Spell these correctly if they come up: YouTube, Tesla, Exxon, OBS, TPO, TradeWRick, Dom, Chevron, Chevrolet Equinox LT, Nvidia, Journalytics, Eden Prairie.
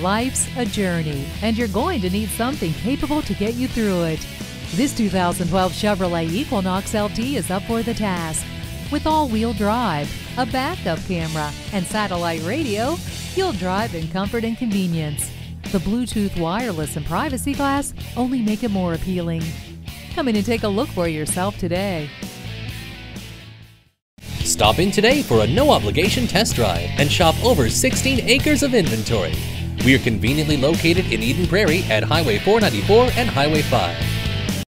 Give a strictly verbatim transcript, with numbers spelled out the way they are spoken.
Life's a journey, and you're going to need something capable to get you through it. This two thousand twelve Chevrolet Equinox L T is up for the task. With all-wheel drive, a backup camera, and satellite radio, you'll drive in comfort and convenience. The Bluetooth wireless and privacy glass only make it more appealing. Come in and take a look for yourself today. Stop in today for a no-obligation test drive and shop over sixteen acres of inventory. We are conveniently located in Eden Prairie at Highway four ninety-four and Highway five.